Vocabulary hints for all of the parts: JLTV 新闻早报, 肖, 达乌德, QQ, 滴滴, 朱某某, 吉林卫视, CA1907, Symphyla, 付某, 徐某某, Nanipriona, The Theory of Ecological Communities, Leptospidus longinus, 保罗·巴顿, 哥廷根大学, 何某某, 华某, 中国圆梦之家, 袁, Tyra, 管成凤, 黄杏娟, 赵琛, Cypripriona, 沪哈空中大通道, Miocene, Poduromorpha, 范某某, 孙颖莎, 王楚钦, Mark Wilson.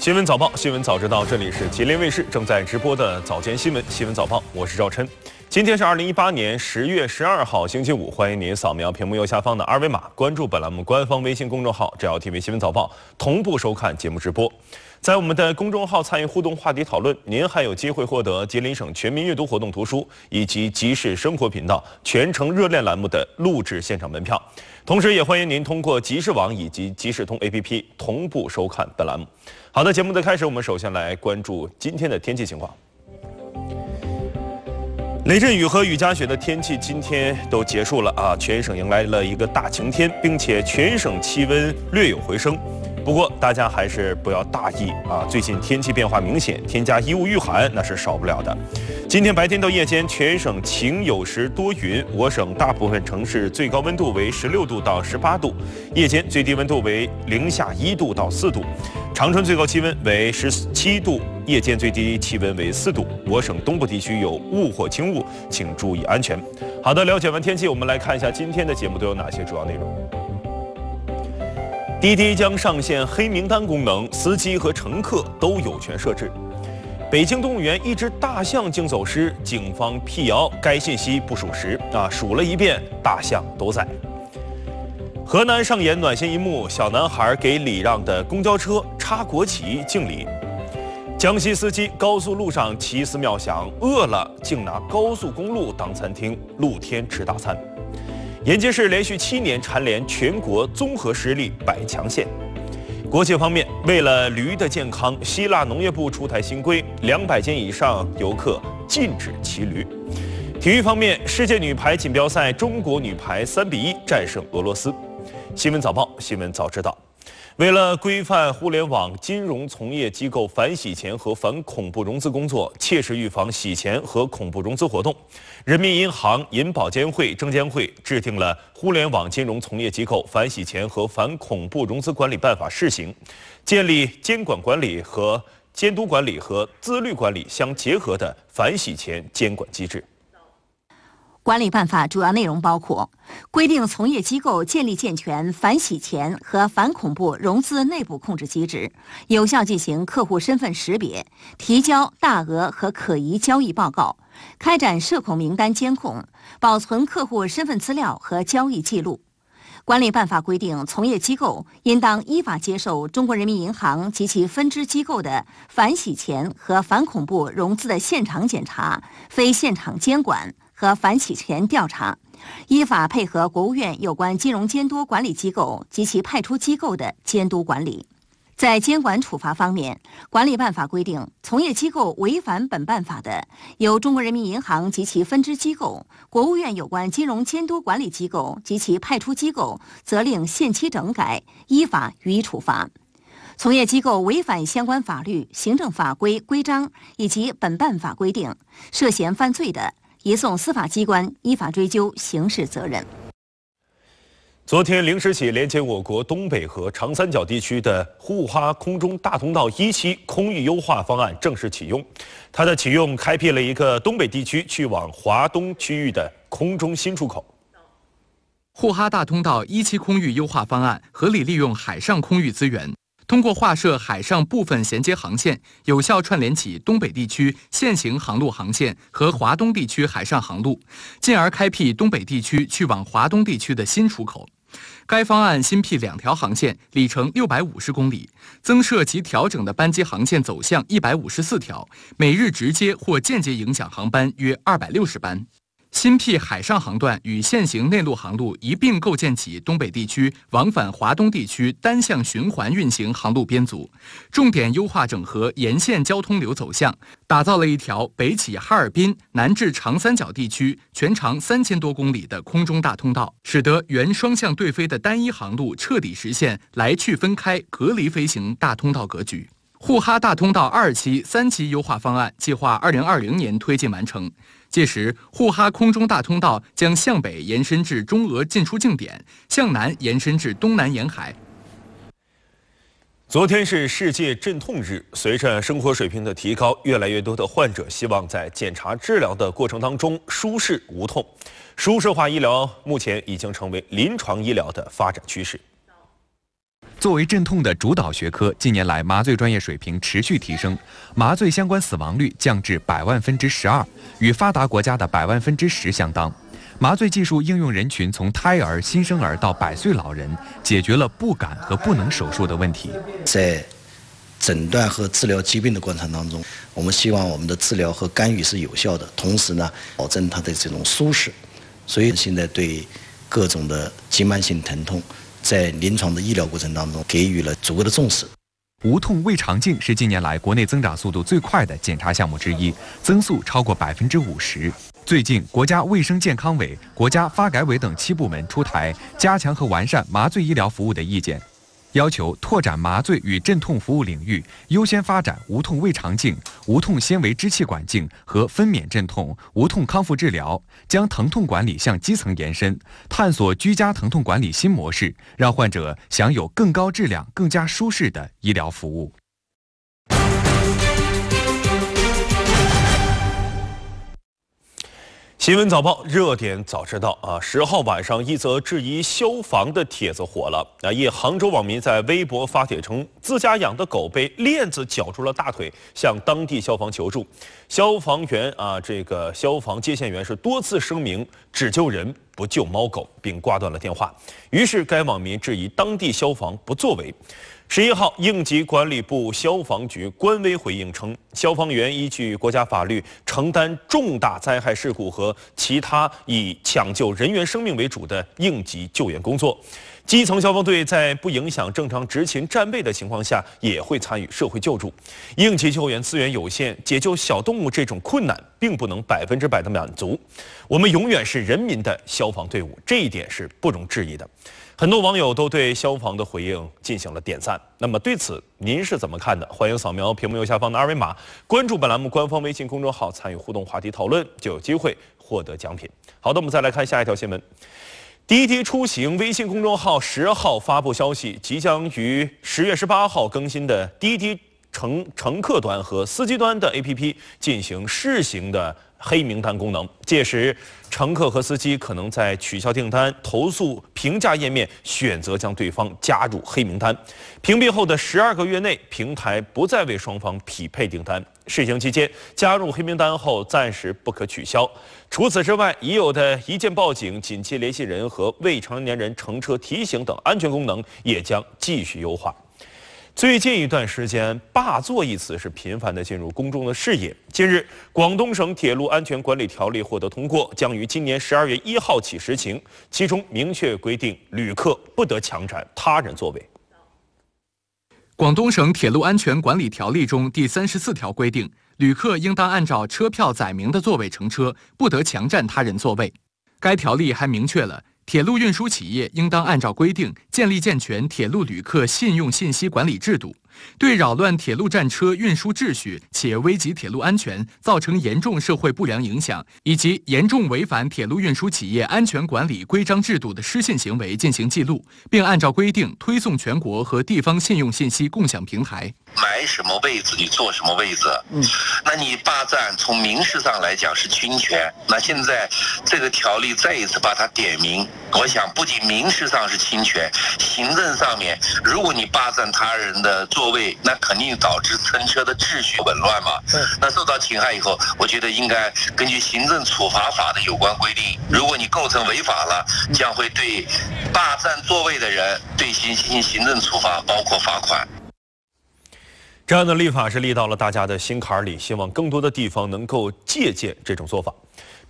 新闻早报，新闻早知道，这里是吉林卫视正在直播的早间新闻，新闻早报，我是赵琛。今天是2018年10月12号，星期五，欢迎您扫描屏幕右下方的二维码，关注本栏目官方微信公众号 “JLTV 新闻早报”，同步收看节目直播。在我们的公众号参与互动话题讨论，您还有机会获得吉林省全民阅读活动图书以及集市生活频道全程热恋栏目的录制现场门票。同时，也欢迎您通过集市网以及集市通 APP 同步收看本栏目。好的，节目的开始，我们首先来关注今天的天气情况。雷阵雨和雨夹雪的天气今天都结束了啊，全省迎来了一个大晴天，并且全省气温略有回升。不过大家还是不要大意啊，最近天气变化明显，添加衣物御寒那是少不了的。今天白天到夜间，全省晴有时多云，我省大部分城市最高温度为16度到18度，夜间最低温度为零下1度到4度，长春最高气温为17度，夜间最低气温为4度。我省东部地区有雾或轻雾，请注意安全。好的，了解完天气，我们来看一下今天的节目都有哪些主要内容。滴滴将上线黑名单功能，司机和乘客都有权设置。北京动物园一只大象竟走失，警方辟谣该信息不属实啊，数了一遍大象都在。河南上演暖心一幕，小男孩给礼让的公交车插国旗敬礼。江西司机高速路上奇思妙想，饿了竟拿高速公路当餐厅，露天吃大餐。延吉市连续7年蝉联全国综合实力100强县。国际方面，为了驴的健康，希腊农业部出台新规，200斤以上游客禁止骑驴。体育方面，世界女排锦标赛中国女排3-1战胜俄罗斯。新闻早报，新闻早知道。为了规范互联网金融从业机构反洗钱和反恐怖融资工作，切实预防洗钱和恐怖融资活动，人民银行、银保监会、证监会制定了《互联网金融从业机构反洗钱和反恐怖融资管理办法（试行）》，建立监管管理和监督管理和自律管理相结合的反洗钱监管机制。管理办法主要内容包括规定从业机构建立健全反洗钱和反恐怖融资内部控制机制，有效进行客户身份识别，提交大额和可疑交易报告，开展涉恐名单监控，保存客户身份资料和交易记录。管理办法规定，从业机构应当依法接受中国人民银行及其分支机构的反洗钱和反恐怖融资的现场检查、非现场监管和反洗钱调查，依法配合国务院有关金融监督管理机构及其派出机构的监督管理。在监管处罚方面，管理办法规定，从业机构违反本办法的，由中国人民银行及其分支机构、国务院有关金融监督管理机构及其派出机构责令限期整改，依法予以处罚。从业机构违反相关法律、行政法规、规章以及本办法规定，涉嫌犯罪的，移送司法机关依法追究刑事责任。昨天0时起，连接我国东北和长三角地区的沪哈空中大通道1期空域优化方案正式启用。它的启用开辟了一个东北地区去往华东区域的空中新出口。沪哈大通道1期空域优化方案合理利用海上空域资源，通过划设海上部分衔接航线，有效串联起东北地区现行航路航线和华东地区海上航路，进而开辟东北地区去往华东地区的新出口。该方案新辟2条航线，里程650公里，增设及调整的班机航线走向154条，每日直接或间接影响航班约260班。新辟海上航段与现行内陆航路一并构建起东北地区往返华东地区单向循环运行航路编组，重点优化整合沿线交通流走向，打造了一条北起哈尔滨、南至长三角地区、全长3000多公里的空中大通道，使得原双向对飞的单一航路彻底实现来去分开、隔离飞行大通道格局。沪哈大通道2期、3期优化方案计划2020年推进完成。 届时，沪哈空中大通道将向北延伸至中俄进出境点，向南延伸至东南沿海。昨天是世界镇痛日，随着生活水平的提高，越来越多的患者希望在检查治疗的过程当中舒适无痛。舒适化医疗目前已经成为临床医疗的发展趋势。 作为镇痛的主导学科，近年来麻醉专业水平持续提升，麻醉相关死亡率降至12%，与发达国家的10%相当。麻醉技术应用人群从胎儿、新生儿到100岁老人，解决了不敢和不能手术的问题。在诊断和治疗疾病的过程当中，我们希望我们的治疗和干预是有效的，同时呢，保证它的这种舒适。所以现在对各种的急慢性疼痛， 在临床的医疗过程当中，给予了足够的重视。无痛胃肠镜是近年来国内增长速度最快的检查项目之一，增速超过50%。最近，国家卫生健康委、国家发改委等7部门出台《加强和完善麻醉医疗服务的意见》，要求拓展麻醉与镇痛服务领域，优先发展无痛胃肠镜、无痛纤维支气管镜和分娩镇痛、无痛康复治疗，将疼痛管理向基层延伸，探索居家疼痛管理新模式，让患者享有更高质量、更加舒适的医疗服务。 新闻早报热点早知道啊！10号晚上，一则质疑消防的帖子火了啊！一杭州网民在微博发帖称，自家养的狗被链子绞住了大腿，向当地消防求助。消防员啊，这个消防接线员是多次声明只救人不救猫狗，并挂断了电话。于是该网民质疑当地消防不作为。 11号，应急管理部消防局官微回应称，消防员依据国家法律承担重大灾害事故和其他以抢救人员生命为主的应急救援工作。基层消防队在不影响正常执勤站位的情况下，也会参与社会救助。应急救援资源有限，解救小动物这种困难并不能100%的满足。我们永远是人民的消防队伍，这一点是不容置疑的。 很多网友都对消防的回应进行了点赞。那么对此您是怎么看的？欢迎扫描屏幕右下方的2维码，关注本栏目官方微信公众号，参与互动话题讨论，就有机会获得奖品。好的，我们再来看下一条新闻。滴滴出行微信公众号10号发布消息，即将于10月18号更新的滴滴乘客端和司机端的 APP 进行试行的 黑名单功能，届时乘客和司机可能在取消订单、投诉评价页面选择将对方加入黑名单。屏蔽后的12个月内，平台不再为双方匹配订单。试行期间，加入黑名单后暂时不可取消。除此之外，已有的一键报警、紧急联系人和未成年人乘车提醒等安全功能也将继续优化。 最近一段时间，“霸座”一词是频繁地进入公众的视野。近日，广东省铁路安全管理条例获得通过，将于今年12月1号起实行，其中明确规定旅客不得强占他人座位。 广东省铁路安全管理条例中第34条规定，旅客应当按照车票载明的座位乘车，不得强占他人座位。该条例还明确了 铁路运输企业应当按照规定建立健全铁路旅客信用信息管理制度，对扰乱铁路站车运输秩序且危及铁路安全、造成严重社会不良影响以及严重违反铁路运输企业安全管理规章制度的失信行为进行记录，并按照规定推送全国和地方信用信息共享平台。买什么位置，你坐什么位置？那你霸占从民事上来讲是侵权，那现在这个条例再一次把它点明。 我想，不仅民事上是侵权，行政上面，如果你霸占他人的座位，那肯定导致乘车的秩序紊乱嘛。那受到侵害以后，我觉得应该根据行政处罚法的有关规定，如果你构成违法了，将会对霸占座位的人对其进行行政处罚，包括罚款。 这样的立法是立到了大家的心坎里，希望更多的地方能够借鉴这种做法。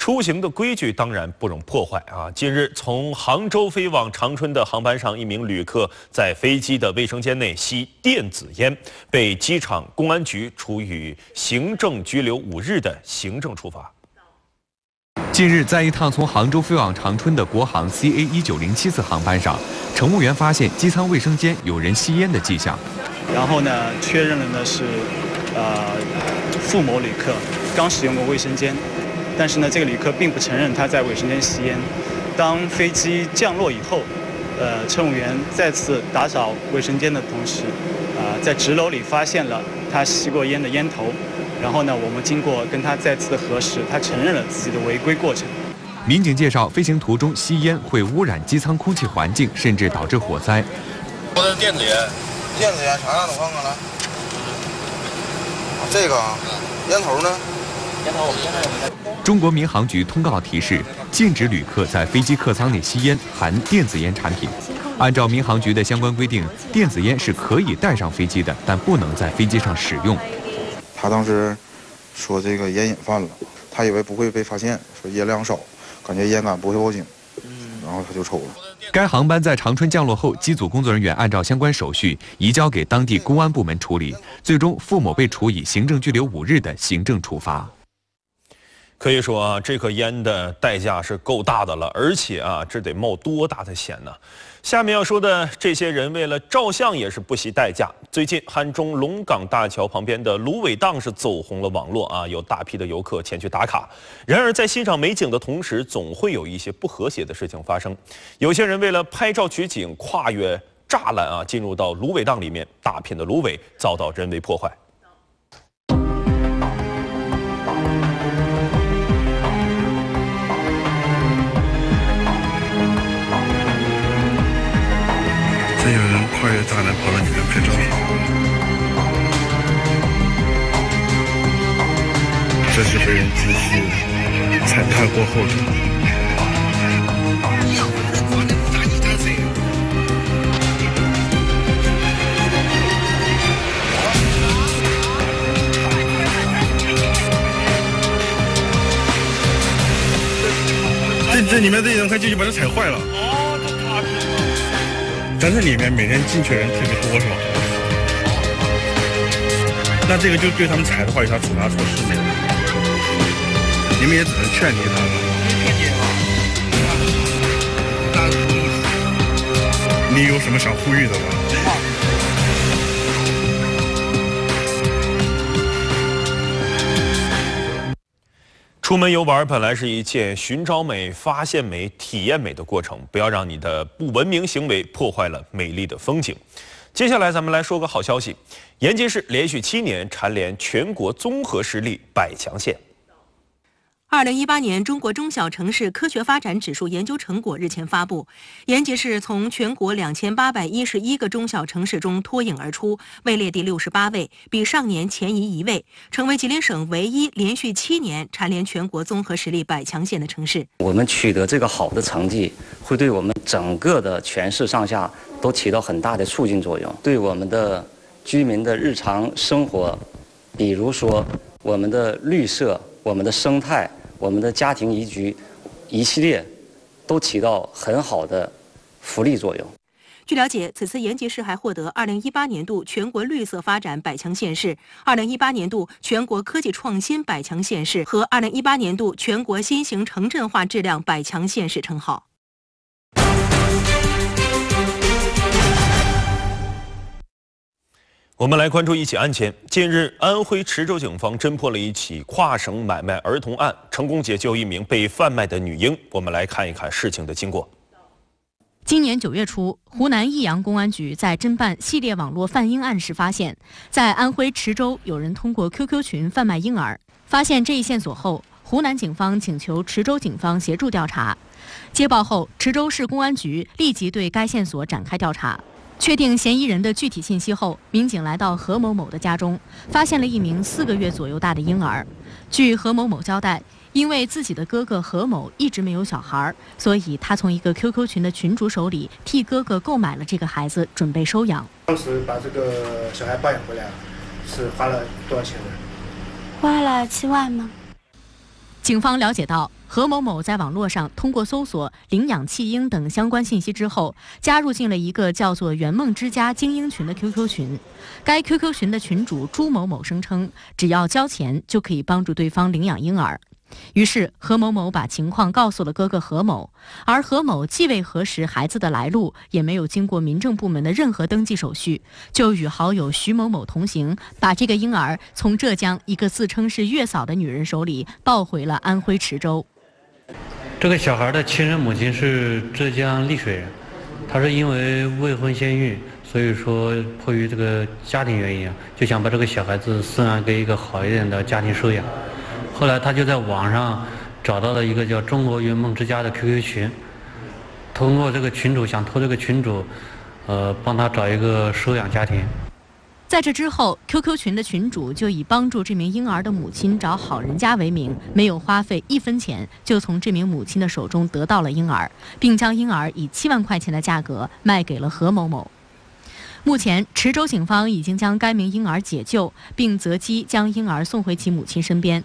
出行的规矩当然不容破坏啊！近日，从杭州飞往长春的航班上，一名旅客在飞机的卫生间内吸电子烟，被机场公安局处以行政拘留5日的行政处罚。 近日，在一趟从杭州飞往长春的国航 CA1907 次航班上，乘务员发现机舱卫生间有人吸烟的迹象，然后呢，确认了呢是付某旅客刚使用过卫生间，但是呢，这个旅客并不承认他在卫生间吸烟。当飞机降落以后，乘务员再次打扫卫生间的同时，在纸篓里发现了他吸过烟的烟头。 然后呢，我们经过跟他再次的核实，他承认了自己的违规过程。民警介绍，飞行途中吸烟会污染机舱空气环境，甚至导致火灾。我的电子烟，啥样的？我看看来。这个啊，烟头呢？烟头我们现在有没有？中国民航局通告提示，禁止旅客在飞机客舱内吸烟含电子烟产品。按照民航局的相关规定，电子烟是可以带上飞机的，但不能在飞机上使用。 他当时说这个烟瘾犯了，他以为不会被发现，说烟量少，感觉烟感不会报警，然后他就抽了。该航班在长春降落后，机组工作人员按照相关手续移交给当地公安部门处理，最终付某被处以行政拘留5日的行政处罚。 可以说啊，这颗烟的代价是够大的了，而且啊，这得冒多大的险呢？下面要说的这些人为了照相也是不惜代价。最近，汉中龙岗大桥旁边的芦苇荡是走红了网络啊，有大批的游客前去打卡。然而，在欣赏美景的同时，总会有一些不和谐的事情发生。有些人为了拍照取景，跨越栅栏啊，进入到芦苇荡里面，大片的芦苇遭到人为破坏。 有人跨越栅栏跑到你这拍照，这是被人窒息的，踩踏过后的。这里面这一层，他就把它踩坏了。 但是里面每天进去的人特别多，是吧？那这个就对他们踩的话有啥处罚措施没有？你们也只能劝离他们。你有什么想呼吁的吗？出门游玩本来是一件寻找美、发现美、体验美的过程，不要让你的不文明行为破坏了美丽的风景。接下来咱们来说个好消息，延吉市连续7年蝉联全国综合实力百强县。 2018年中国中小城市科学发展指数研究成果日前发布，延吉市从全国2811个中小城市中脱颖而出，位列第68位，比上年前移1位，成为吉林省唯一连续7年蝉联全国综合实力百强县的城市。我们取得这个好的成绩，会对我们整个的全市上下都起到很大的促进作用，对我们的居民的日常生活，比如说我们的绿色、我们的生态。 我们的家庭宜居，一系列都起到很好的福利作用。据了解，此次延吉市还获得2018年度全国绿色发展百强县市、2018年度全国科技创新百强县市和2018年度全国新型城镇化质量百强县市称号。 我们来关注一起案件。近日，安徽池州警方侦破了一起跨省买卖儿童案，成功解救一名被贩卖的女婴。我们来看一看事情的经过。今年9月初，湖南益阳公安局在侦办系列网络贩婴案时发现，在安徽池州有人通过 QQ 群贩卖婴儿。发现这一线索后，湖南警方请求池州警方协助调查。接报后，池州市公安局立即对该线索展开调查。 确定嫌疑人的具体信息后，民警来到何某某的家中，发现了一名4个月左右大的婴儿。据何某某交代，因为自己的哥哥何某一直没有小孩，所以他从一个 QQ 群的群主手里替哥哥购买了这个孩子，准备收养。当时把这个小孩抱养回来，是花了多少钱呢？花了7万吗？警方了解到，何某某在网络上通过搜索领养弃婴等相关信息之后，加入进了一个叫做圆梦之家精英群的 QQ 群。该 QQ 群的群主朱某某声称，只要交钱就可以帮助对方领养婴儿。于是何某某把情况告诉了哥哥何某，而何某既未核实孩子的来路，也没有经过民政部门的任何登记手续，就与好友徐某某同行，把这个婴儿从浙江一个自称是月嫂的女人手里抱回了安徽池州。这个小孩的亲生母亲是浙江丽水人，她是因为未婚先孕，所以说迫于这个家庭原因啊，就想把这个小孩子送养给一个好一点的家庭收养。后来他就在网上找到了一个叫中国圆梦之家的 QQ 群，通过这个群主想托这个群主，帮他找一个收养家庭。在这之后 ，QQ 群的群主就以帮助这名婴儿的母亲找好人家为名，没有花费一分钱就从这名母亲的手中得到了婴儿，并将婴儿以7万块钱的价格卖给了何某某。目前，池州警方已经将该名婴儿解救，并择机将婴儿送回其母亲身边。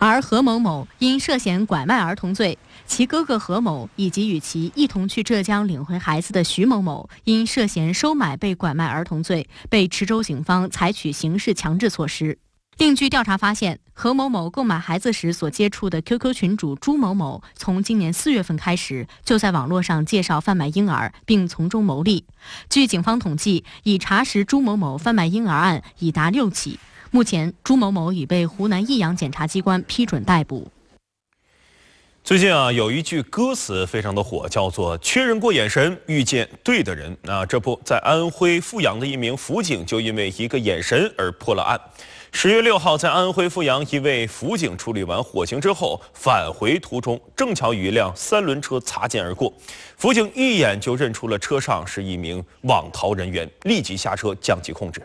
而何某某因涉嫌拐卖儿童罪，其哥哥何某以及与其一同去浙江领回孩子的徐某某因涉嫌收买被拐卖儿童罪，被池州警方采取刑事强制措施。另据调查发现，何某某购买孩子时所接触的 QQ 群主朱某某，从今年4月份开始就在网络上介绍贩卖婴儿，并从中牟利。据警方统计，已查实朱某某贩卖婴儿案已达6起。目前，朱某某已被湖南益阳检察机关批准逮捕。最近啊，有一句歌词非常的火，叫做“缺人过眼神，遇见对的人”。啊，这不，在安徽阜阳的一名辅警就因为一个眼神而破了案。10月6号，在安徽阜阳，一位辅警处理完火刑之后，返回途中，正巧与一辆3轮车擦肩而过。辅警一眼就认出了车上是一名网逃人员，立即下车将其控制。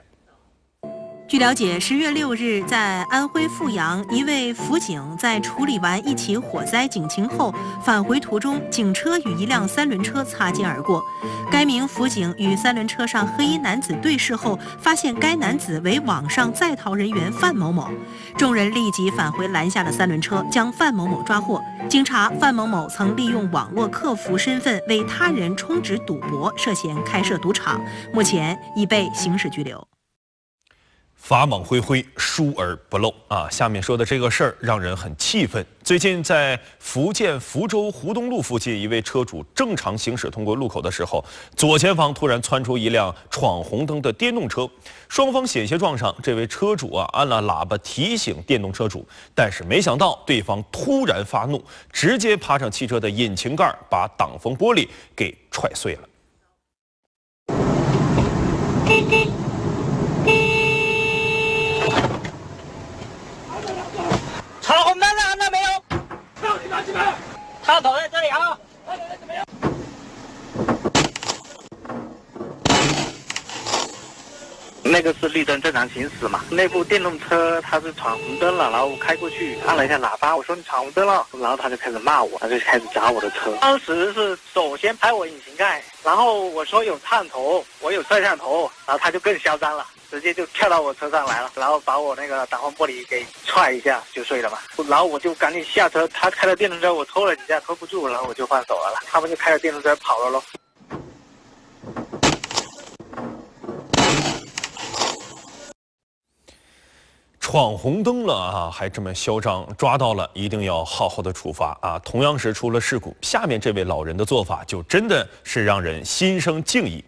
据了解，10月6日，在安徽阜阳，一位辅警在处理完一起火灾警情后，返回途中，警车与一辆3轮车擦肩而过。该名辅警与3轮车上黑衣男子对视后，发现该男子为网上在逃人员范某某，众人立即返回拦下了3轮车，将范某某抓获。经查，范某某曾利用网络客服身份为他人充值赌博，涉嫌开设赌场，目前已被刑事拘留。法网恢恢，疏而不漏啊！下面说的这个事儿让人很气愤。最近在福建福州湖东路附近，一位车主正常行驶通过路口的时候，左前方突然窜出一辆闯红灯的电动车，双方险些撞上。这位车主啊，按了喇叭提醒电动车主，但是没想到对方突然发怒，直接爬上汽车的引擎盖，把挡风玻璃给踹碎了。他倒在这里啊！那个是绿灯正常行驶嘛？那部电动车他是闯红灯了，然后我开过去按了一下喇叭，我说你闯红灯了，然后他就开始骂我，他就开始砸我的车。当时是首先拍我引擎盖，然后我说有探头，我有摄像头，然后他就更嚣张了。直接就跳到我车上来了，然后把我那个挡风玻璃给踹一下就碎了嘛。然后我就赶紧下车，他开了电动车，我拖了几下拖不住，然后我就换手了，他们就开着电动车跑了咯。闯红灯了啊，还这么嚣张，抓到了一定要好好的处罚啊！同样是出了事故，下面这位老人的做法就真的是让人心生敬意。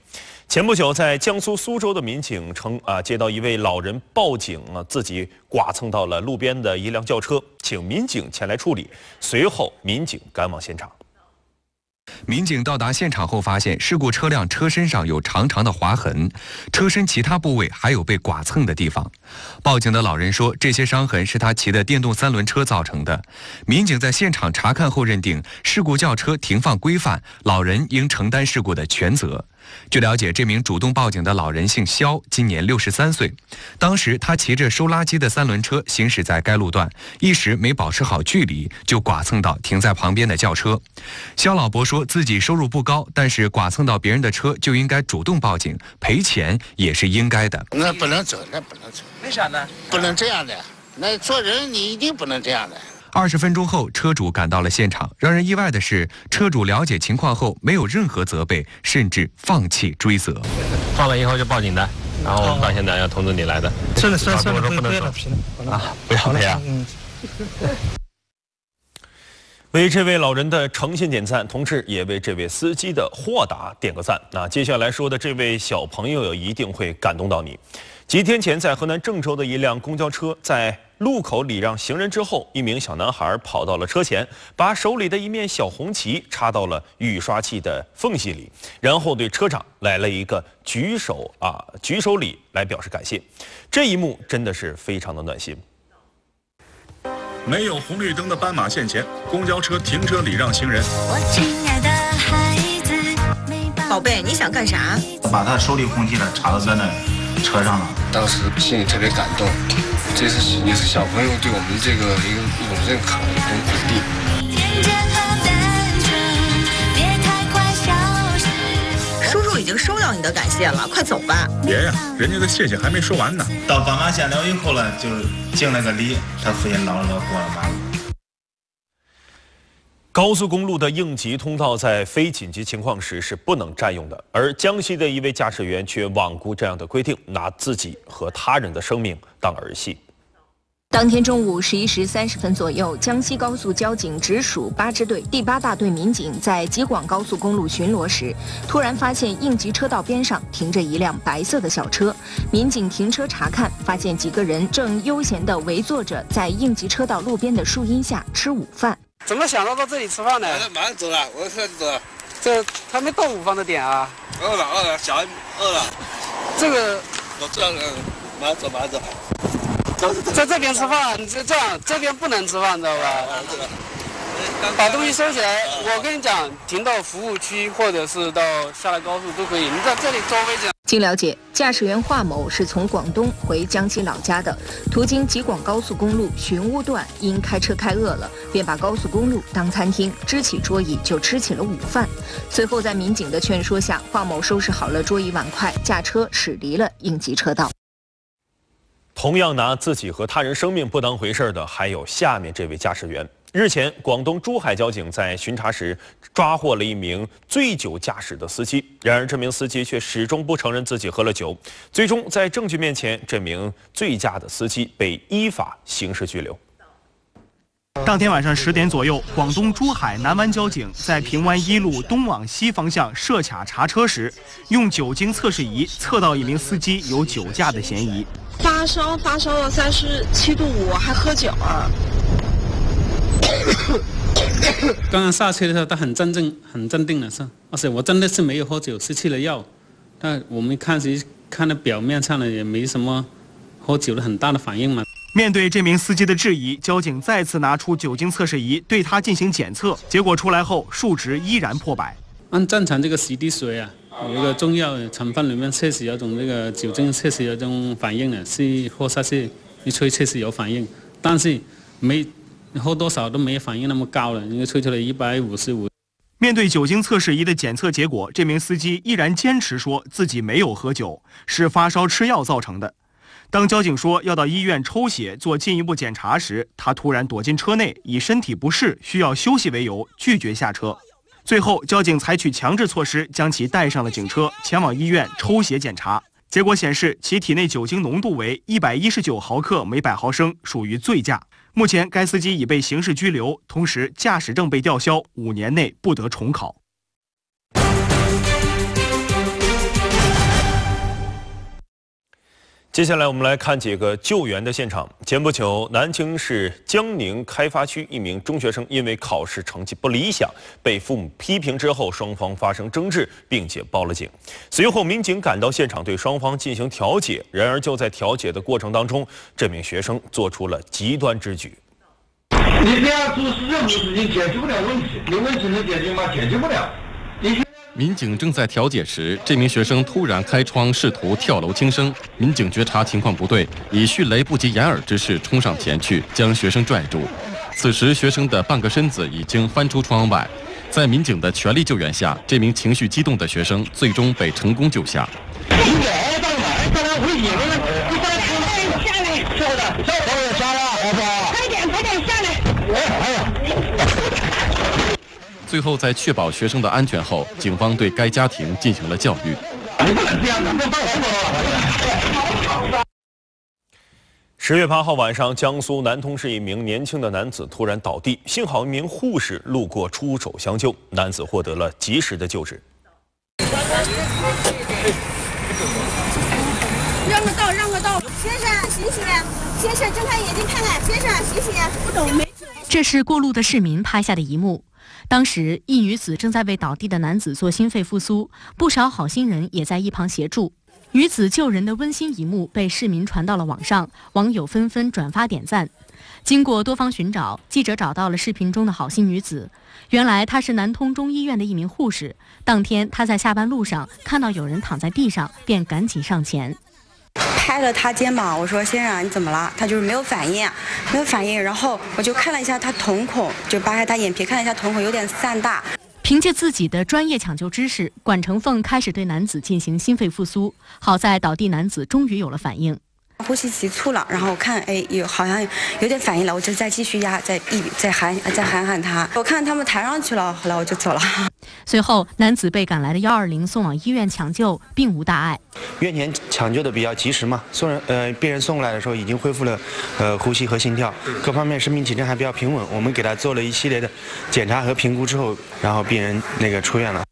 前不久，在江苏苏州的民警称啊，接到一位老人报警啊，自己剐蹭到了路边的一辆轿车，请民警前来处理。随后，民警赶往现场。民警到达现场后，发现事故车辆车身上有长长的划痕，车身其他部位还有被剐蹭的地方。报警的老人说，这些伤痕是他骑的电动3轮车造成的。民警在现场查看后认定，事故轿车停放规范，老人应承担事故的全责。据了解，这名主动报警的老人姓肖，今年63岁。当时他骑着收垃圾的3轮车行驶在该路段，一时没保持好距离，就剐蹭到停在旁边的轿车。肖老伯说自己收入不高，但是剐蹭到别人的车就应该主动报警，赔钱也是应该的。那不能走，那不能走。为啥呢？不能这样的，那做人你一定不能这样的。20分钟后，车主赶到了现场。让人意外的是，车主了解情况后没有任何责备，甚至放弃追责。撞了以后就报警的，然后我们到现在要通知你来的。算了算了算了，不能走啊！不要了呀。为这位老人的诚信点赞，同时也为这位司机的豁达点个赞。那接下来说的这位小朋友一定会感动到你。几天前，在河南郑州的一辆公交车在路口礼让行人之后，一名小男孩跑到了车前，把手里的一面小红旗插到了雨刷器的缝隙里，然后对车长来了一个举手礼来表示感谢。这一幕真的是非常的暖心。 没有红绿灯的斑马线前，公交车停车礼让行人。我亲爱的孩子，宝贝，你想干啥？把他手里红旗呢插到咱的车上了，当时心里特别感动，这是也是小朋友对我们这个一种认可，一种鼓励。叔叔已经收到你的感谢了，快走吧。爷爷，人家的谢谢还没说完呢。到斑马线了以后呢，就。 敬了个礼，他父亲老了过了马路。高速公路的应急通道在非紧急情况时是不能占用的，而江西的一位驾驶员却罔顾这样的规定，拿自己和他人的生命当儿戏。 当天中午11时30分左右，江西高速交警直属8支队第8大队民警在吉广高速公路巡逻时，突然发现应急车道边上停着一辆白色的小车。民警停车查看，发现几个人正悠闲地围坐着，在应急车道路边的树荫下吃午饭。怎么想到到这里吃饭呢？马上走了，我的车走了。这还没到午饭的点啊！饿了饿了，小孩饿了。这个我这马上走马上走。 在这边吃饭，这样这边不能吃饭，知道吧？把东西收起来。我跟你讲，停到服务区或者是到下了高速都可以。你在这里周围讲。据了解，驾驶员华某是从广东回江西老家的，途经吉广高速公路寻乌段，因开车开饿了，便把高速公路当餐厅，支起桌椅就吃起了午饭。随后在民警的劝说下，华某收拾好了桌椅碗筷，驾车驶离了应急车道。 同样拿自己和他人生命不当回事的，还有下面这位驾驶员。日前，广东珠海交警在巡查时抓获了一名醉酒驾驶的司机，然而这名司机却始终不承认自己喝了酒。最终，在证据面前，这名醉驾的司机被依法刑事拘留。 当天晚上10点左右，广东珠海南湾交警在平湾1路东往西方向设卡查车时，用酒精测试仪测到一名司机有酒驾的嫌疑。发烧了37度5，还喝酒啊！刚刚下车的时候，他很镇定的是，而且我真的是没有喝酒，是吃了药。但我们看的表面上呢，也没什么喝酒的很大的反应嘛。 面对这名司机的质疑，交警再次拿出酒精测试仪对他进行检测，结果出来后数值依然破百。按正常这个洗涤水啊，有一个中药成分里面确实有种这个酒精确实有种反应的，是喝下去一吹确实有反应，但是没喝多少都没反应那么高了，应该吹出来155。面对酒精测试仪的检测结果，这名司机依然坚持说自己没有喝酒，是发烧吃药造成的。 当交警说要到医院抽血做进一步检查时，他突然躲进车内，以身体不适、需要休息为由拒绝下车。最后，交警采取强制措施，将其带上了警车，前往医院抽血检查。结果显示，其体内酒精浓度为119毫克每百毫升，属于醉驾。目前，该司机已被刑事拘留，同时驾驶证被吊销，5年内不得重考。 接下来我们来看几个救援的现场。前不久，南京市江宁开发区一名中学生因为考试成绩不理想，被父母批评之后，双方发生争执，并且报了警。随后，民警赶到现场对双方进行调解。然而，就在调解的过程当中，这名学生做出了极端之举。你这样做是任何事情解决不了问题，有问题能解决吗？解决不了。 民警正在调解时，这名学生突然开窗，试图跳楼轻生。民警觉察情况不对，以迅雷不及掩耳之势冲上前去，将学生拽住。此时，学生的半个身子已经翻出窗外。在民警的全力救援下，这名情绪激动的学生最终被成功救下。 快点，快点下来！最后，在确保学生的安全后，警方对该家庭进行了教育。10月8号晚上，江苏南通市一名年轻的男子突然倒地，幸好一名护士路过出手相救，男子获得了及时的救治。让我到，让我到！先生，醒醒！先生，睁开眼睛看看！先生，醒醒！不懂没？这是过路的市民拍下的一幕。 当时，一女子正在为倒地的男子做心肺复苏，不少好心人也在一旁协助。女子救人的温馨一幕被市民传到了网上，网友纷纷转发点赞。经过多方寻找，记者找到了视频中的好心女子。原来她是南通中医院的一名护士。当天她在下班路上看到有人躺在地上，便赶紧上前。 拍了他肩膀，我说：“先生，你怎么了？”他就是没有反应，没有反应。然后我就看了一下他瞳孔，就扒开他眼皮看了一下瞳孔，有点散大。凭借自己的专业抢救知识，管成凤开始对男子进行心肺复苏。好在倒地男子终于有了反应，呼吸急促了。然后我看，哎，好像有点反应了，我就再继续压，再喊他。我看他们抬上去了，后来我就走了。 随后，男子被赶来的120送往医院抢救，并无大碍。院前抢救的比较及时嘛，病人送过来的时候已经恢复了，呼吸和心跳，各方面生命体征还比较平稳。我们给他做了一系列的检查和评估之后，然后病人出院了。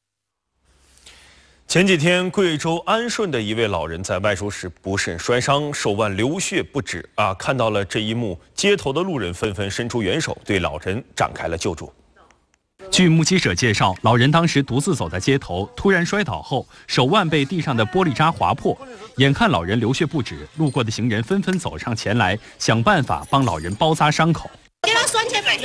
前几天，贵州安顺的一位老人在外出时不慎摔伤，手腕流血不止啊！看到了这一幕，街头的路人纷纷伸出援手，对老人展开了救助。 据目击者介绍，老人当时独自走在街头，突然摔倒后，手腕被地上的玻璃渣划破。眼看老人流血不止，路过的行人纷纷走上前来，想办法帮老人包扎伤口。给他栓起来，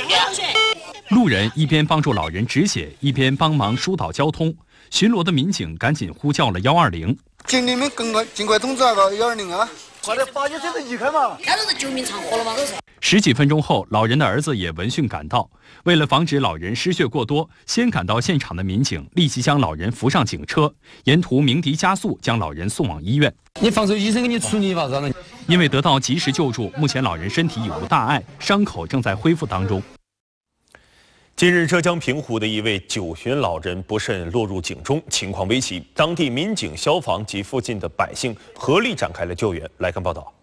路人一边帮助老人止血，一边帮忙疏导交通。巡逻的民警赶紧呼叫了120。请你们尽快通知120啊！快点把这车子移开嘛！那都是救命场合了嘛，都是。 十几分钟后，老人的儿子也闻讯赶到。为了防止老人失血过多，先赶到现场的民警立即将老人扶上警车，沿途鸣笛加速将老人送往医院。你放手，医生给你处理吧，让人。因为得到及时救助，目前老人身体已无大碍，伤口正在恢复当中。近日，浙江平湖的一位九旬老人不慎落入井中，情况危急。当地民警、消防及附近的百姓合力展开了救援。来看报道。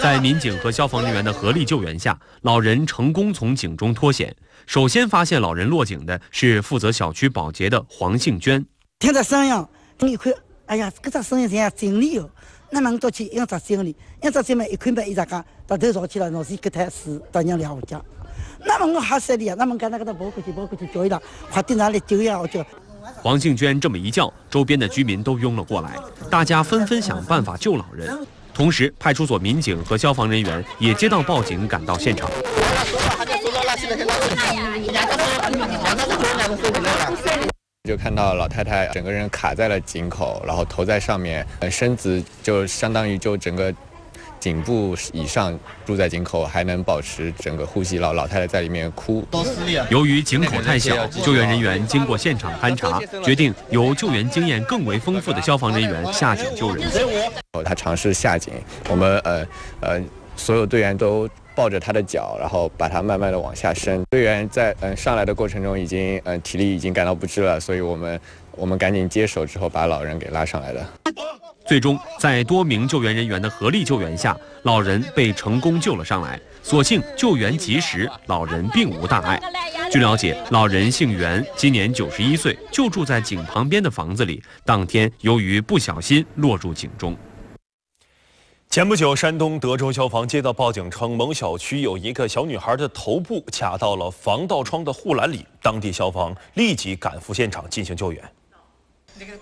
在民警和消防人员的合力救援下，老人成功从井中脱险。首先发现老人落井的是负责小区保洁的黄杏娟。 听着声音，你一看，哎呀，搿只声音像井里哦，那能到去一只井里，一只井里一看嘛，伊在讲，大头绕起来，老是搿台水，大娘两下家。那么我吓死你啊！那么讲那个，跑过去叫伊拉，快点拿来救呀！我叫。黄杏娟这么一叫，周边的居民都拥了过来，大家纷纷想办法救老人。同时，派出所民警和消防人员也接到报警，赶到现场。 就看到老太太整个人卡在了井口，然后头在上面，身子就相当于就整个颈部以上住在井口，还能保持整个呼吸。老太太在里面哭。由于井口太小，救援人员经过现场勘查，决定由救援经验更为丰富的消防人员下井救人。他尝试下井，我们所有队员都。 抱着他的脚，然后把他慢慢的往下伸。队员在上来的过程中，已经体力已经感到不支了，所以我们赶紧接手之后，把老人给拉上来的。最终，在多名救援人员的合力救援下，老人被成功救了上来。所幸救援及时，老人并无大碍。据了解，老人姓袁，今年91岁，就住在井旁边的房子里。当天由于不小心落入井中。 前不久，山东德州消防接到报警称，某小区有一个小女孩的头部卡到了防盗窗的护栏里。当地消防立即赶赴现场进行救援。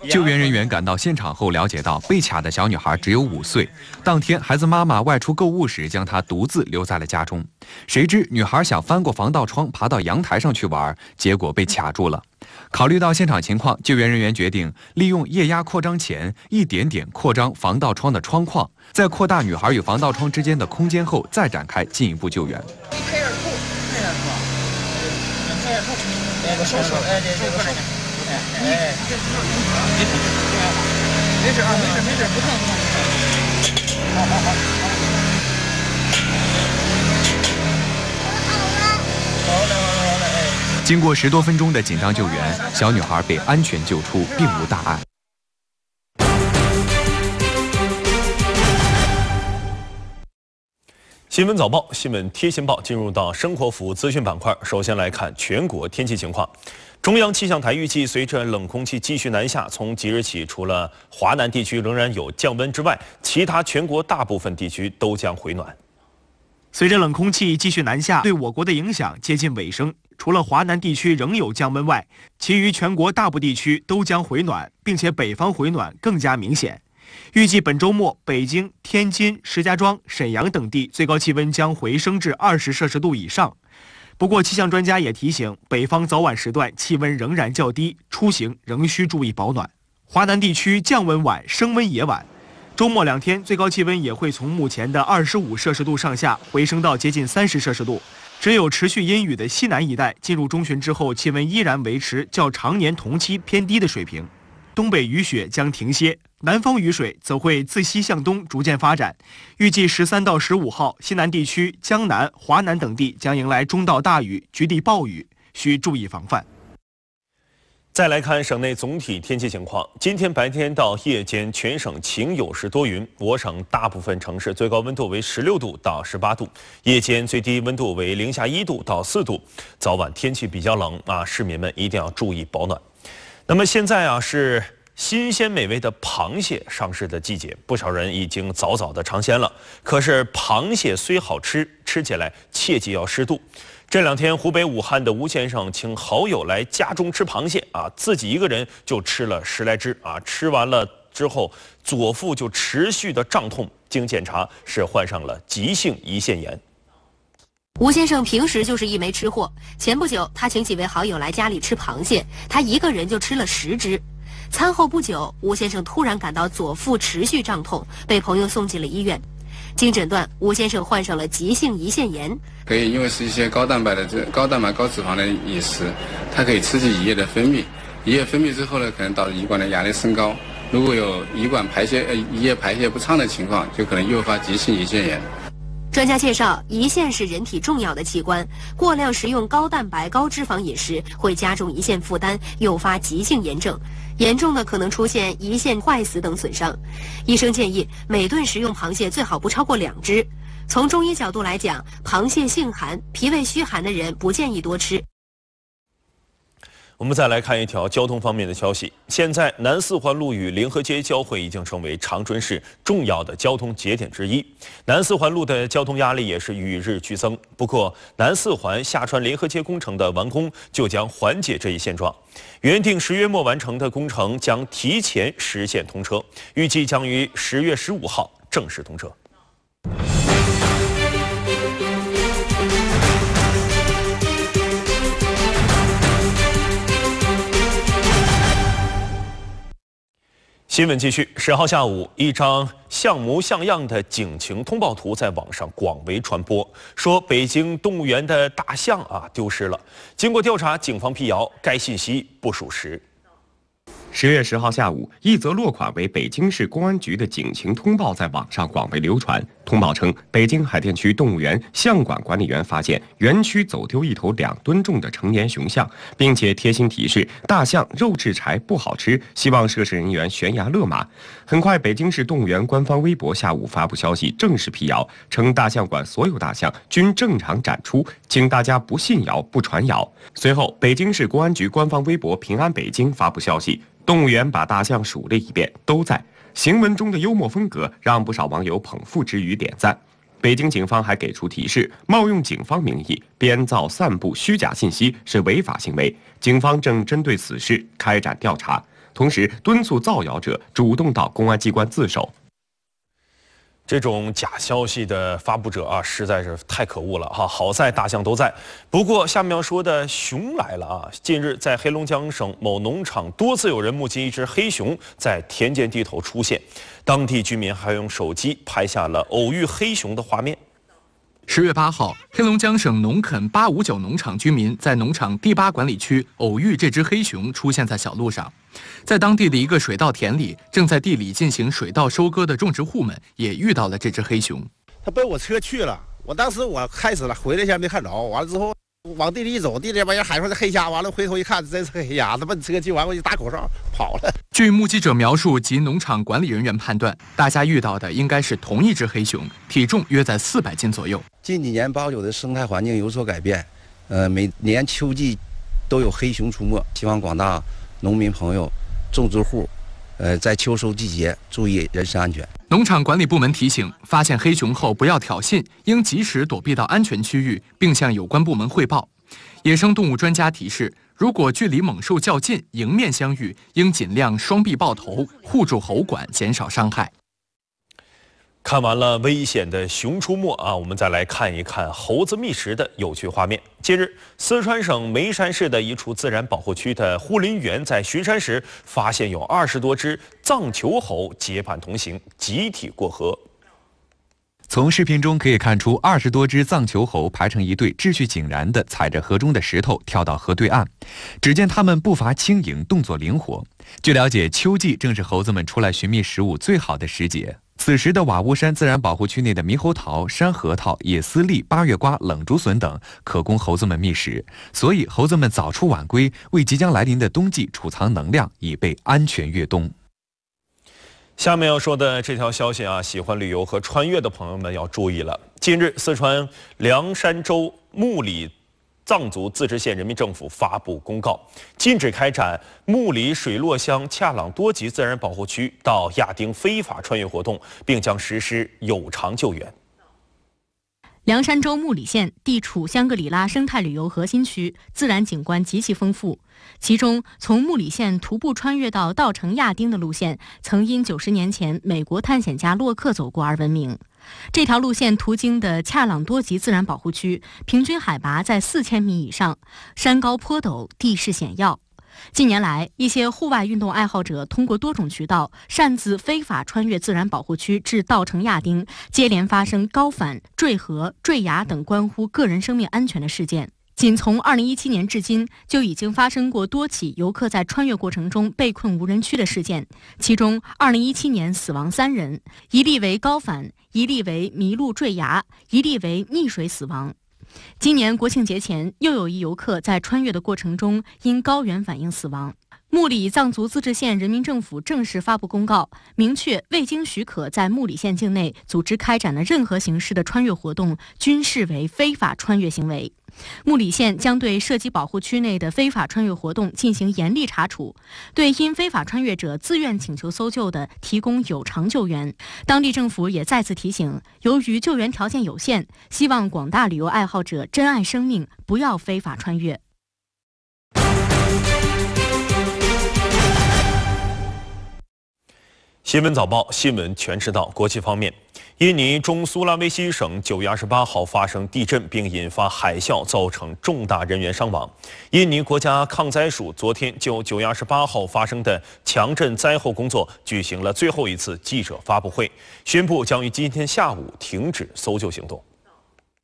救援人员赶到现场后了解到，被卡的小女孩只有5岁。当天，孩子妈妈外出购物时，将她独自留在了家中。谁知女孩想翻过防盗窗，爬到阳台上去玩，结果被卡住了。考虑到现场情况，救援人员决定利用液压扩张钳，一点点扩张防盗窗的窗框，在扩大女孩与防盗窗之间的空间后，再展开进一步救援。 经过10多分钟的紧张救援，小女孩被安全救出，并无大碍。新闻早报、新闻贴心报进入到生活服务资讯板块，首先来看全国天气情况。 中央气象台预计，随着冷空气继续南下，从即日起，除了华南地区仍然有降温之外，其他全国大部分地区都将回暖。随着冷空气继续南下，对我国的影响接近尾声。除了华南地区仍有降温外，其余全国大部分地区都将回暖，并且北方回暖更加明显。预计本周末，北京、天津、石家庄、沈阳等地最高气温将回升至20摄氏度以上。 不过，气象专家也提醒，北方早晚时段气温仍然较低，出行仍需注意保暖。华南地区降温晚，升温也晚，周末2天最高气温也会从目前的25摄氏度上下回升到接近30摄氏度。只有持续阴雨的西南一带，进入中旬之后，气温依然维持较常年同期偏低的水平。东北雨雪将停歇，南方雨水则会自西向东逐渐发展。预计13到15号，西南地区、江南、华南等地将迎来中到大雨，局地暴雨，需注意防范。再来看省内总体天气情况，今天白天到夜间，全省晴有时多云。我省大部分城市最高温度为16度到18度，夜间最低温度为零下1度到4度。早晚天气比较冷啊，市民们一定要注意保暖。 那么现在啊，是新鲜美味的螃蟹上市的季节，不少人已经早早的尝鲜了。可是螃蟹虽好吃，吃起来切记要适度。这2天，湖北武汉的吴先生请好友来家中吃螃蟹啊，自己一个人就吃了10来只啊，吃完了之后左腹就持续的胀痛，经检查是患上了急性胰腺炎。 吴先生平时就是一枚吃货。前不久，他请几位好友来家里吃螃蟹，他一个人就吃了10只。餐后不久，吴先生突然感到左腹持续胀痛，被朋友送进了医院。经诊断，吴先生患上了急性胰腺炎。可以因为是一些高蛋白的、高蛋白、高脂肪的饮食，它可以刺激胰液的分泌。胰液分泌之后呢，可能导致胰管的压力升高。如果有胰液排泄不畅的情况，就可能诱发急性胰腺炎。 专家介绍，胰腺是人体重要的器官，过量食用高蛋白、高脂肪饮食会加重胰腺负担，诱发急性炎症，严重的可能出现胰腺坏死等损伤。医生建议每顿食用螃蟹最好不超过2只。从中医角度来讲，螃蟹性寒，脾胃虚寒的人不建议多吃。 我们再来看一条交通方面的消息。现在，南4环路与临河街交汇已经成为长春市重要的交通节点之一。南4环路的交通压力也是与日俱增。不过，南4环下穿临河街工程的完工就将缓解这一现状。原定10月末完成的工程将提前实现通车，预计将于10月15号正式通车。 新闻继续。10号下午，一张像模像样的警情通报图在网上广为传播，说北京动物园的大象啊丢失了。经过调查，警方辟谣，该信息不属实。10月10号下午，一则落款为北京市公安局的警情通报在网上广为流传。通报称，北京海淀区动物园象馆管理员发现园区走丢一头2吨重的成年雄象，并且贴心提示大象肉质柴不好吃，希望涉事人员悬崖勒马。很快，北京市动物园官方微博下午发布消息，正式辟谣，称大象馆所有大象均正常展出，请大家不信谣、不传谣。随后，北京市公安局官方微博“平安北京”发布消息。 动物园把大象数了一遍，都在。行文中的幽默风格让不少网友捧腹之余点赞。北京警方还给出提示：冒用警方名义编造、散布虚假信息是违法行为。警方正针对此事开展调查。同时敦促造谣者主动到公安机关自首。这种假消息的发布者啊，实在是太可恶了哈！好在大象都在。不过下面要说的熊来了啊！近日，在黑龙江省某农场，多次有人目击一只黑熊在田间地头出现，当地居民还用手机拍下了偶遇黑熊的画面。10月8号，黑龙江省农垦859农场居民在农场第8管理区偶遇这只黑熊出现在小路上，在当地的一个水稻田里，正在地里进行水稻收割的种植户们也遇到了这只黑熊。它奔我车去了，我当时我开始了回来一下没看着，完了之后往地里一走，地里边人喊出来黑瞎，完了回头一看真是黑瞎，它奔车去，完我就打口哨跑了。据目击者描述及农场管理人员判断，大家遇到的应该是同一只黑熊，体重约在400斤左右。近几年89的生态环境有所改变，每年秋季都有黑熊出没，希望广大农民朋友、种植户，在秋收季节注意人身安全。农场管理部门提醒，发现黑熊后不要挑衅，应及时躲避到安全区域，并向有关部门汇报。野生动物专家提示，如果距离猛兽较近，迎面相遇，应尽量双臂抱头，护住喉管，减少伤害。看完了危险的熊出没啊，我们再来看一看猴子觅食的有趣画面。近日，四川省眉山市的一处自然保护区的护林员在巡山时，发现有20多只藏球猴结伴同行，集体过河。从视频中可以看出，20多只藏球猴排成一队，秩序井然地踩着河中的石头跳到河对岸。只见它们步伐轻盈，动作灵活。据了解，秋季正是猴子们出来寻觅食物最好的时节。此时的瓦屋山自然保护区内的猕猴桃、山核桃、野丝栗、八月瓜、冷竹笋等可供猴子们觅食，所以猴子们早出晚归，为即将来临的冬季储藏能量，以备安全越冬。下面要说的这条消息啊，喜欢旅游和穿越的朋友们要注意了。近日，四川凉山州木里藏族自治县人民政府发布公告，禁止开展木里水洛乡恰朗多吉自然保护区到亚丁非法穿越活动，并将实施有偿救援。凉山州木里县地处香格里拉生态旅游核心区，自然景观极其丰富。其中，从木里县徒步穿越到稻城亚丁的路线，曾因90年前美国探险家洛克走过而闻名。这条路线途经的恰朗多吉自然保护区，平均海拔在4000米以上，山高坡陡，地势险要。近年来，一些户外运动爱好者通过多种渠道擅自非法穿越自然保护区至稻城亚丁，接连发生高反、坠河、坠崖等关乎个人生命安全的事件。仅从2017年至今，就已经发生过多起游客在穿越过程中被困无人区的事件，其中2017年死亡3人，一例为高反，一例为迷路坠崖，一例为溺水死亡。今年国庆节前，又有一游客在穿越的过程中因高原反应死亡。木里藏族自治县人民政府正式发布公告，明确未经许可在木里县境内组织开展的任何形式的穿越活动，均视为非法穿越行为。木里县将对涉及保护区内的非法穿越活动进行严厉查处，对因非法穿越者自愿请求搜救的，提供有偿救援。当地政府也再次提醒，由于救援条件有限，希望广大旅游爱好者珍爱生命，不要非法穿越。新闻早报，新闻全知道。国际方面，印尼中苏拉威西省9月28号发生地震，并引发海啸，造成重大人员伤亡。印尼国家抗灾署昨天就9月28号发生的强震灾后工作举行了最后一次记者发布会，宣布将于今天下午停止搜救行动。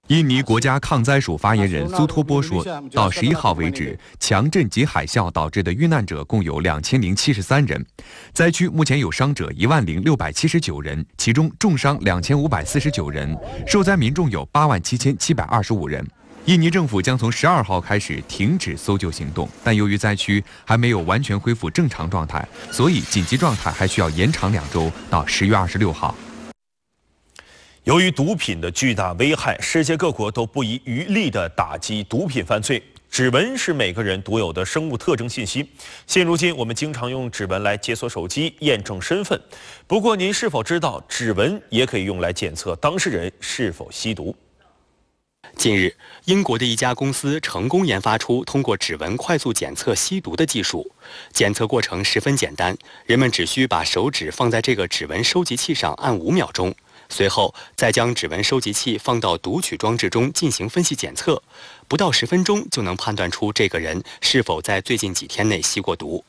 印尼国家抗灾署发言人苏托波说，到11号为止，强震及海啸导致的遇难者共有2073人，灾区目前有伤者10679人，其中重伤2549人，受灾民众有87725人。印尼政府将从12号开始停止搜救行动，但由于灾区还没有完全恢复正常状态，所以紧急状态还需要延长2周，到10月26号。由于毒品的巨大危害，世界各国都不遗余力地打击毒品犯罪。指纹是每个人独有的生物特征信息。现如今，我们经常用指纹来解锁手机、验证身份。不过，您是否知道，指纹也可以用来检测当事人是否吸毒？近日，英国的一家公司成功研发出通过指纹快速检测吸毒的技术。检测过程十分简单，人们只需把手指放在这个指纹收集器上按5秒钟，随后再将指纹收集器放到读取装置中进行分析检测，不到10分钟就能判断出这个人是否在最近几天内吸过毒。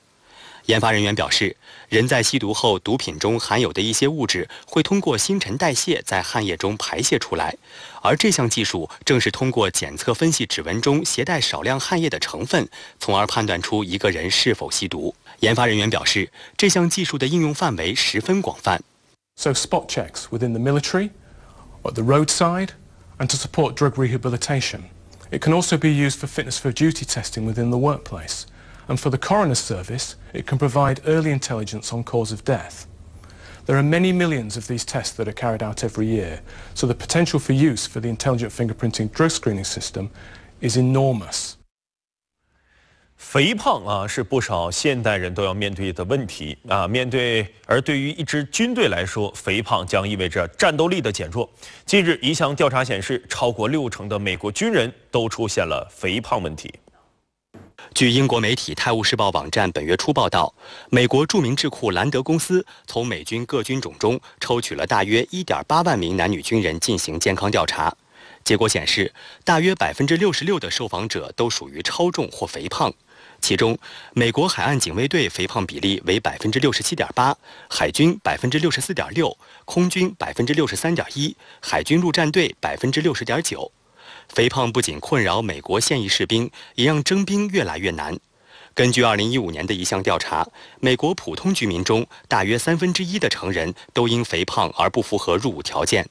研发人员表示，人在吸毒后，毒品中含有的一些物质会通过新陈代谢在汗液中排泄出来，而这项技术正是通过检测分析指纹中携带少量汗液的成分，从而判断出一个人是否吸毒。研发人员表示，这项技术的应用范围十分广泛。So spot checks within the military, at the roadside, and to support drug rehabilitation. It can also be used for fitness for duty testing within the workplace. And for the coroner's service, it can provide early intelligence on cause of death. There are many millions of these tests that are carried out every year, so the potential for use for the intelligent fingerprinting drug screening system is enormous. 肥胖是不少现代人都要面对的问题而对于一支军队来说，肥胖将意味着战斗力的减弱。近日，一项调查显示，超过60%的美国军人都出现了肥胖问题。 据英国媒体《泰晤士报》网站本月初报道，美国著名智库兰德公司从美军各军种中抽取了大约 1.8 万名男女军人进行健康调查。结果显示，大约 66% 的受访者都属于超重或肥胖。其中，美国海岸警卫队肥胖比例为 67.8%， 海军 64.6%， 空军 63.1%， 海军陆战队 60.9%。 肥胖不仅困扰美国现役士兵，也让征兵越来越难。根据2015年的一项调查，美国普通居民中大约1/3的成人都因肥胖而不符合入伍条件。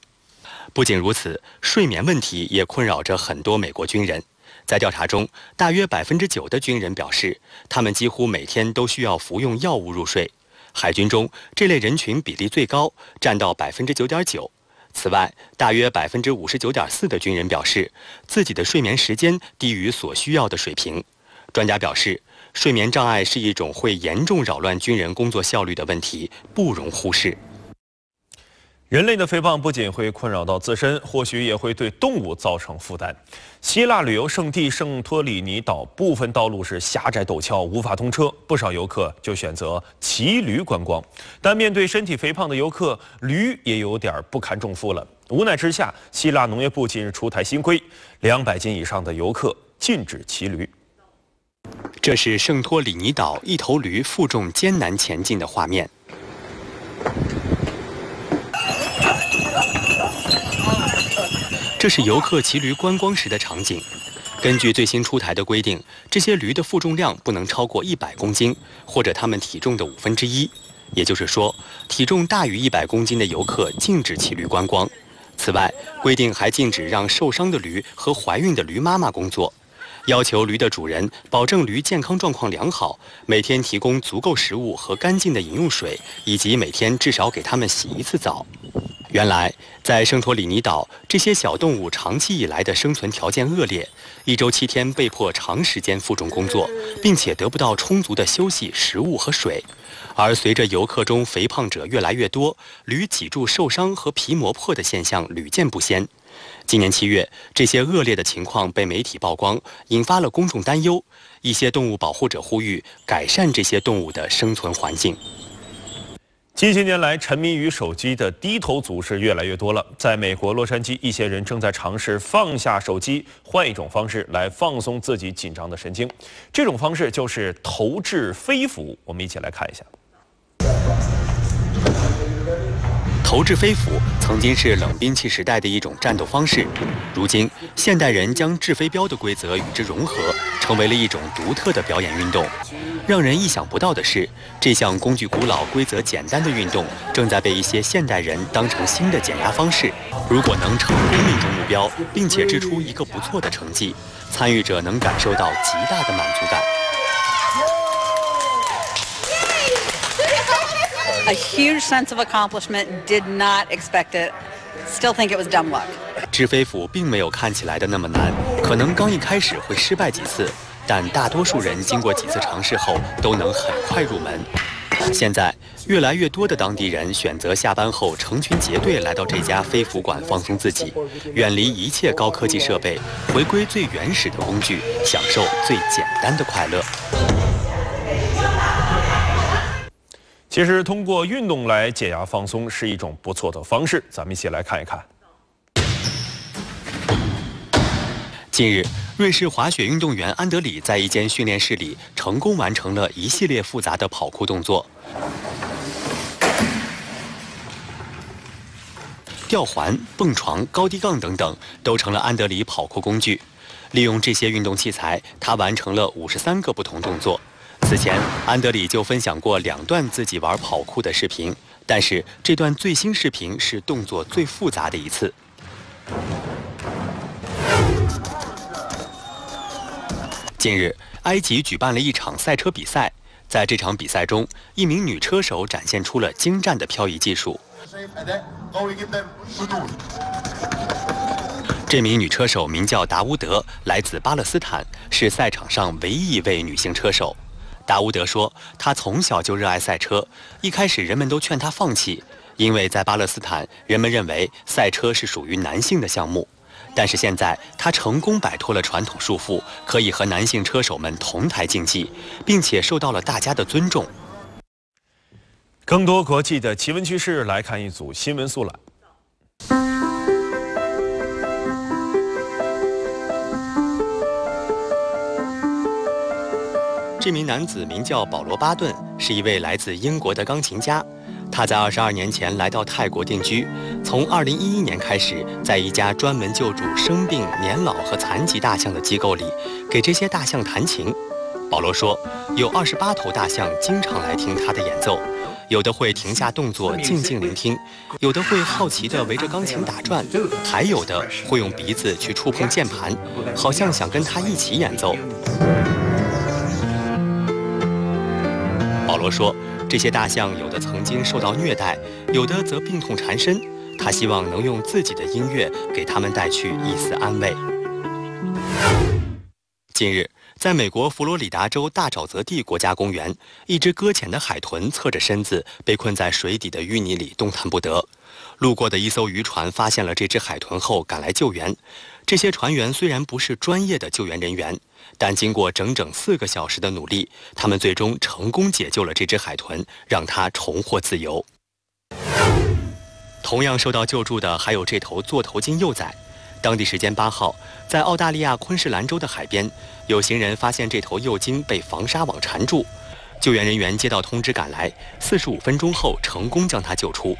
不仅如此，睡眠问题也困扰着很多美国军人。在调查中，大约 9% 的军人表示，他们几乎每天都需要服用药物入睡。海军中这类人群比例最高，占到 9.9%。 此外，大约 59.4% 的军人表示，自己的睡眠时间低于所需要的水平。专家表示，睡眠障碍是一种会严重扰乱军人工作效率的问题，不容忽视。人类的肥胖不仅会困扰到自身，或许也会对动物造成负担。希腊旅游胜地圣托里尼岛部分道路是狭窄陡峭，无法通车，不少游客就选择骑驴观光。但面对身体肥胖的游客，驴也有点不堪重负了。无奈之下，希腊农业部近日出台新规，200斤以上的游客禁止骑驴。这是圣托里尼岛一头驴负重艰难前进的画面。 这是游客骑驴观光时的场景。根据最新出台的规定，这些驴的负重量不能超过100公斤，或者它们体重的1/5。也就是说，体重大于100公斤的游客禁止骑驴观光。此外，规定还禁止让受伤的驴和怀孕的驴妈妈工作，要求驴的主人保证驴健康状况良好，每天提供足够食物和干净的饮用水，以及每天至少给它们洗1次澡。 原来，在圣托里尼岛，这些小动物长期以来的生存条件恶劣，1周7天被迫长时间负重工作，并且得不到充足的休息、食物和水。而随着游客中肥胖者越来越多，驴脊柱受伤和皮磨破的现象屡见不鲜。今年7月，这些恶劣的情况被媒体曝光，引发了公众担忧。一些动物保护者呼吁改善这些动物的生存环境。 近些年来，沉迷于手机的低头族是越来越多了。在美国洛杉矶，一些人正在尝试放下手机，换一种方式来放松自己紧张的神经。这种方式就是投掷飞斧。我们一起来看一下。投掷飞斧曾经是冷兵器时代的一种战斗方式，如今现代人将掷飞镖的规则与之融合，成为了一种独特的表演运动。 让人意想不到的是，这项工具古老、规则简单的运动，正在被一些现代人当成新的减压方式。如果能成功命中目标，并且掷出一个不错的成绩，参与者能感受到极大的满足感。A huge sense of accomplishment. Did not expect it. Still think it was dumb luck. 掷飞斧并没有看起来的那么难，可能刚一开始会失败几次。 但大多数人经过几次尝试后，都能很快入门。现在，越来越多的当地人选择下班后成群结队来到这家非服馆放松自己，远离一切高科技设备，回归最原始的工具，享受最简单的快乐。其实，通过运动来解压放松是一种不错的方式，咱们一起来看一看。近日， 瑞士滑雪运动员安德里在一间训练室里成功完成了一系列复杂的跑酷动作：吊环、蹦床、高低杠等等，都成了安德里跑酷工具。利用这些运动器材，他完成了53个不同动作。此前，安德里就分享过2段自己玩跑酷的视频，但是这段最新视频是动作最复杂的一次。 近日，埃及举办了一场赛车比赛。在这场比赛中，一名女车手展现出了精湛的漂移技术。这名女车手名叫达乌德，来自巴勒斯坦，是赛场上唯一一位女性车手。达乌德说，她从小就热爱赛车，一开始人们都劝她放弃，因为在巴勒斯坦，人们认为赛车是属于男性的项目。 但是现在，他成功摆脱了传统束缚，可以和男性车手们同台竞技，并且受到了大家的尊重。更多国际的奇闻趣事，来看一组新闻速览。这名男子名叫保罗·巴顿，是一位来自英国的钢琴家。 他在22年前来到泰国定居，从2011年开始，在一家专门救助生病、年老和残疾大象的机构里，给这些大象弹琴。保罗说，有28头大象经常来听他的演奏，有的会停下动作静静聆听，有的会好奇地围着钢琴打转，还有的会用鼻子去触碰键盘，好像想跟他一起演奏。保罗说。 这些大象有的曾经受到虐待，有的则病痛缠身。他希望能用自己的音乐给他们带去一丝安慰。近日，在美国佛罗里达州大沼泽地国家公园，一只搁浅的海豚侧着身子被困在水底的淤泥里，动弹不得。路过的一艘渔船发现了这只海豚后赶来救援。这些船员虽然不是专业的救援人员。 但经过整整4个小时的努力，他们最终成功解救了这只海豚，让它重获自由。同样受到救助的还有这头座头鲸幼崽。当地时间8号，在澳大利亚昆士兰州的海边，有行人发现这头幼鲸被防沙网缠住，救援人员接到通知赶来，45分钟后成功将它救出。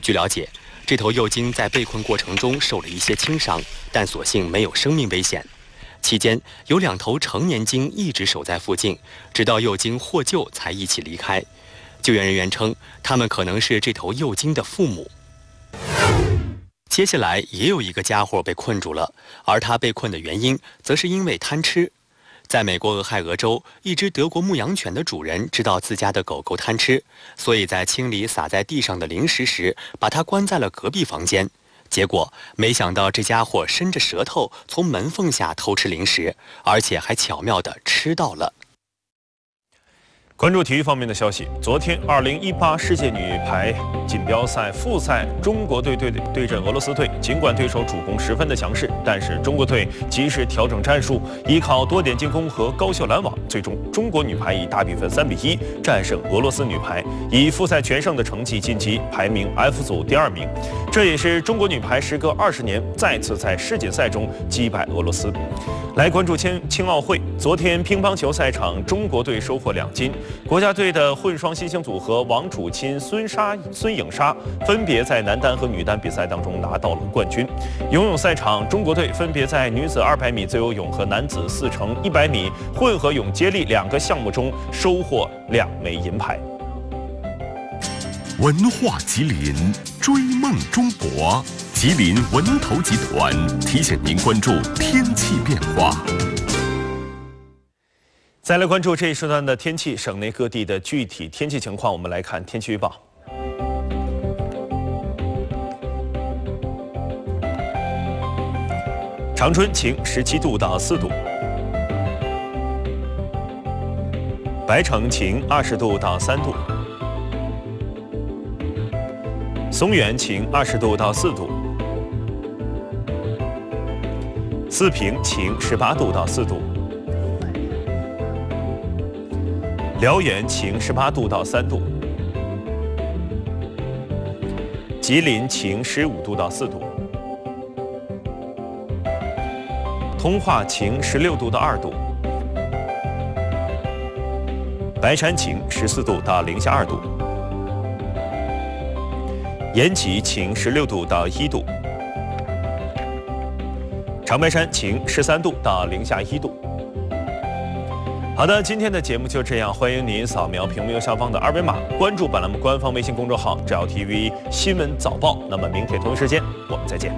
据了解，这头幼鲸在被困过程中受了一些轻伤，但所幸没有生命危险。 期间有2头成年鲸一直守在附近，直到幼鲸获救才一起离开。救援人员称，他们可能是这头幼鲸的父母。接下来也有一个家伙被困住了，而他被困的原因，则是因为贪吃。在美国俄亥俄州，一只德国牧羊犬的主人知道自家的狗狗贪吃，所以在清理撒在地上的零食时，把它关在了隔壁房间。 结果没想到，这家伙伸着舌头从门缝下偷吃零食，而且还巧妙地吃到了。关注体育方面的消息，昨天2018世界女排锦标赛复赛，中国队对阵俄罗斯队，尽管对手主攻十分的强势，但是中国队及时调整战术，依靠多点进攻和高效拦网，最终中国女排以大比分3-1战胜俄罗斯女排，以复赛全胜的成绩晋级排名 F 组第2名。这也是中国女排时隔20年再次在世锦赛中击败俄罗斯。来关注青奥会，昨天乒乓球赛场，中国队收获2金。 国家队的混双新星组合王楚钦、孙颖莎分别在男单和女单比赛当中拿到了冠军。游泳赛场，中国队分别在女子200米自由泳和男子4×100米混合泳接力2个项目中收获2枚银牌。文化吉林，追梦中国。吉林文投集团提醒您关注天气变化。 再来关注这一时段的天气，省内各地的具体天气情况，我们来看天气预报。长春晴，17度到4度；白城晴，20度到3度；松原晴20度到4度，四平晴18度到4度，辽源晴18度到3度，吉林晴15度到4度，通化晴16度到2度，白山晴14度到零下2度，延吉晴16度到1度，长白山晴13度到零下1度。好的，今天的节目就这样，欢迎您扫描屏幕右下方的二维码，关注本栏目官方微信公众号“只要 TV 新闻早报”。那么明天同一时间我们再见。